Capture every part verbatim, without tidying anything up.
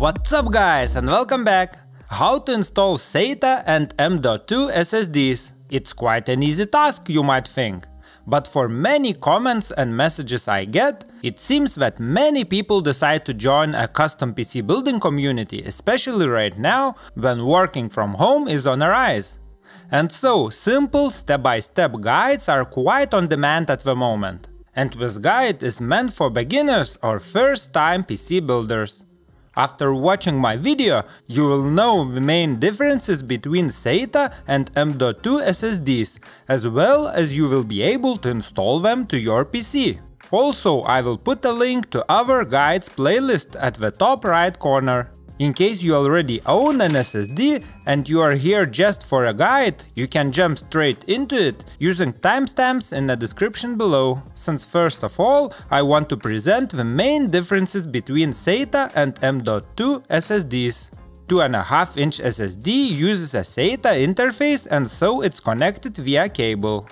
What's up guys and welcome back! How to install SATA and M dot two S S Ds. It's quite an easy task, you might think. But for many comments and messages I get, it seems that many people decide to join a custom P C building community, especially right now when working from home is on a rise. And so, simple step-by-step guides are quite on demand at the moment. And this guide is meant for beginners or first-time P C builders. After watching my video, you will know the main differences between SATA and M dot two S S Ds, as well as you will be able to install them to your P C. Also, I will put a link to our guides playlist at the top right corner. In case you already own an S S D and you are here just for a guide, you can jump straight into it using timestamps in the description below. Since first of all, I want to present the main differences between SATA and M dot two S S Ds. two point five inch S S D uses a SATA interface and so it's connected via cable.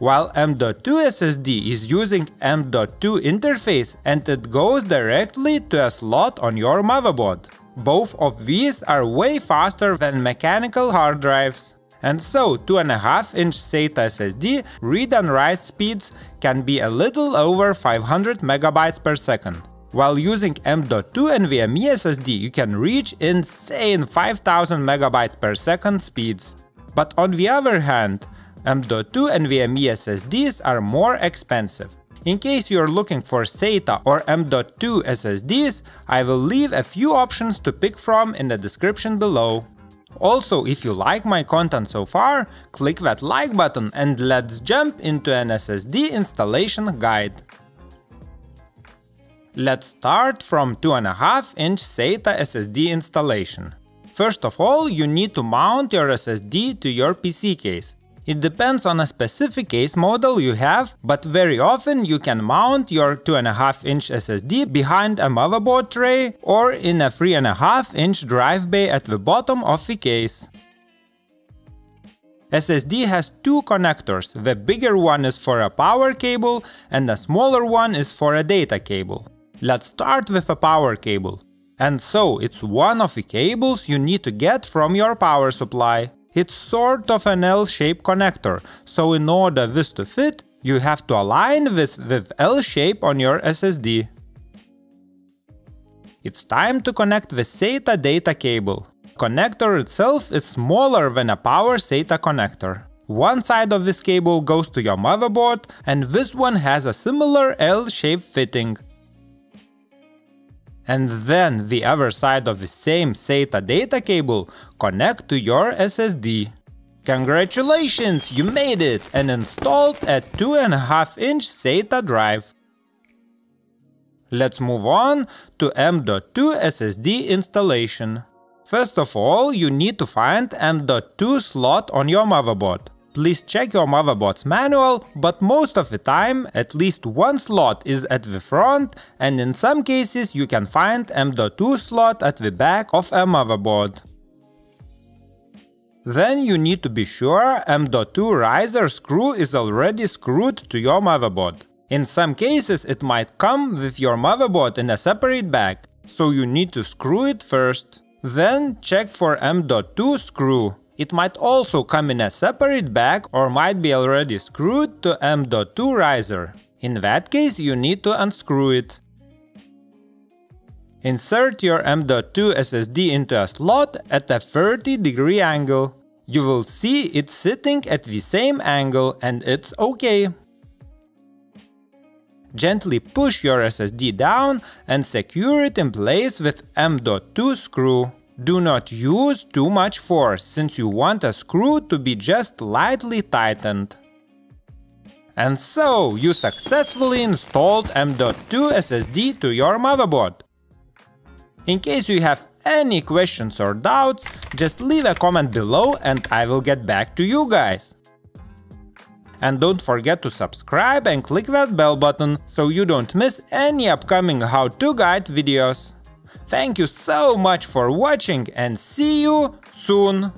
While M dot two S S D is using M dot two interface and it goes directly to a slot on your motherboard. Both of these are way faster than mechanical hard drives. And so two point five inch SATA S S D read and write speeds can be a little over five hundred megabytes per second. While using M dot two NVMe S S D you can reach insane five thousand megabytes per second speeds. But on the other hand, M dot two NVMe S S Ds are more expensive. In case you are looking for SATA or M dot two S S Ds, I will leave a few options to pick from in the description below. Also, if you like my content so far, click that like button and let's jump into an S S D installation guide. Let's start from two point five inch SATA S S D installation. First of all, you need to mount your S S D to your P C case. It depends on a specific case model you have, but very often you can mount your two point five inch S S D behind a motherboard tray or in a three point five inch drive bay at the bottom of the case. S S D has two connectors, the bigger one is for a power cable and the smaller one is for a data cable. Let's start with a power cable. And so it's one of the cables you need to get from your power supply. It's sort of an L-shaped connector, so in order this to fit, you have to align this with L-shape on your S S D. It's time to connect the SATA data cable. Connector itself is smaller than a power SATA connector. One side of this cable goes to your motherboard, and this one has a similar L-shaped fitting. And then the other side of the same SATA data cable connect to your S S D. Congratulations, you made it and installed a two point five inch SATA drive. Let's move on to M dot two S S D installation. First of all, you need to find M dot two slot on your motherboard. Please check your motherboard's manual, but most of the time at least one slot is at the front and in some cases you can find M dot two slot at the back of a motherboard. Then you need to be sure M dot two riser screw is already screwed to your motherboard. In some cases it might come with your motherboard in a separate bag, so you need to screw it first. Then check for M dot two screw. It might also come in a separate bag or might be already screwed to M dot two riser. In that case, you need to unscrew it. Insert your M dot two S S D into a slot at a thirty degree angle. You will see it's sitting at the same angle and it's okay. Gently push your S S D down and secure it in place with M dot two screw. Do not use too much force, since you want a screw to be just lightly tightened. And so, you successfully installed M dot two S S D to your motherboard. In case you have any questions or doubts, just leave a comment below and I will get back to you guys. And don't forget to subscribe and click that bell button, so you don't miss any upcoming how-to guide videos. Thank you so much for watching and see you soon!